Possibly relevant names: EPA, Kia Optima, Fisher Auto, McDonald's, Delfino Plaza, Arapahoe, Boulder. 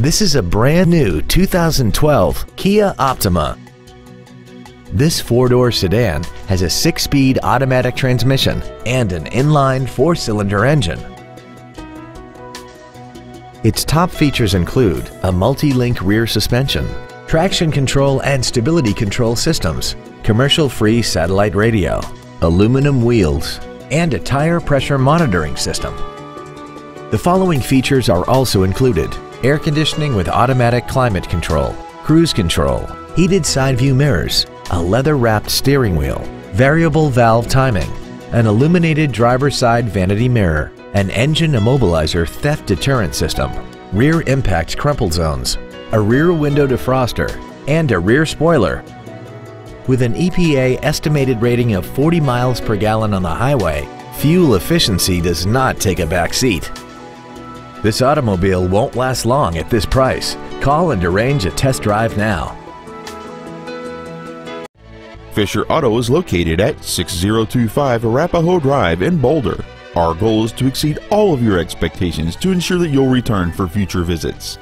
This is a brand new 2012 Kia Optima. This four-door sedan has a six-speed automatic transmission and an inline four-cylinder engine. Its top features include a multi-link rear suspension, traction control and stability control systems, commercial-free satellite radio, aluminum wheels, and a tire pressure monitoring system. The following features are also included: air conditioning with automatic climate control, cruise control, heated side view mirrors, a leather-wrapped steering wheel, variable valve timing, an illuminated driver's side vanity mirror, an engine immobilizer theft deterrent system, rear impact crumple zones, a rear window defroster, and a rear spoiler. With an EPA estimated rating of 40 miles per gallon on the highway, fuel efficiency does not take a back seat. This automobile won't last long at this price. Call and arrange a test drive now. Fisher Auto is located at 6025 Arapahoe Drive in Boulder. Our goal is to exceed all of your expectations to ensure that you'll return for future visits.